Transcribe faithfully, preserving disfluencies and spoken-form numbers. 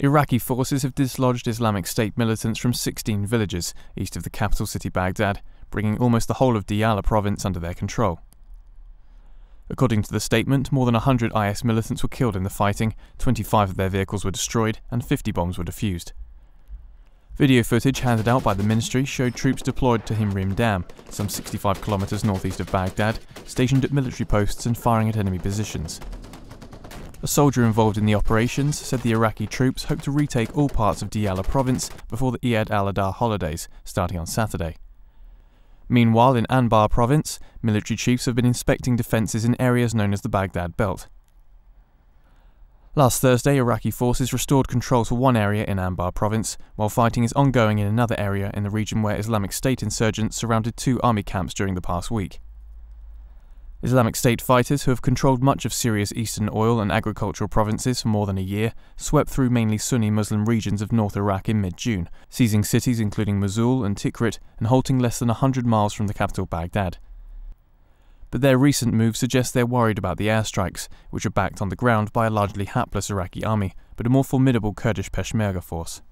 Iraqi forces have dislodged Islamic State militants from sixteen villages east of the capital city Baghdad, bringing almost the whole of Diyala province under their control. According to the statement, more than one hundred I S militants were killed in the fighting, twenty-five of their vehicles were destroyed, and fifty bombs were defused. Video footage handed out by the ministry showed troops deployed to Himrim Dam, some sixty-five kilometers northeast of Baghdad, stationed at military posts and firing at enemy positions. A soldier involved in the operations said the Iraqi troops hope to retake all parts of Diyala province before the Eid al-Adha holidays, starting on Saturday. Meanwhile, in Anbar province, military chiefs have been inspecting defences in areas known as the Baghdad Belt. Last Thursday, Iraqi forces restored control to one area in Anbar province, while fighting is ongoing in another area in the region where Islamic State insurgents surrounded two army camps during the past week. Islamic State fighters, who have controlled much of Syria's eastern oil and agricultural provinces for more than a year, swept through mainly Sunni Muslim regions of North Iraq in mid-June, seizing cities including Mosul and Tikrit and halting less than one hundred miles from the capital Baghdad. But their recent moves suggest they're worried about the airstrikes, which are backed on the ground by a largely hapless Iraqi army, but a more formidable Kurdish Peshmerga force.